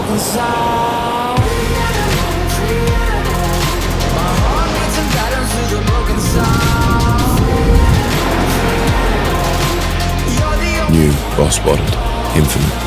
broken sound. My heart beats in patterns with a broken sound. New BOSS BOTTLED Infinite.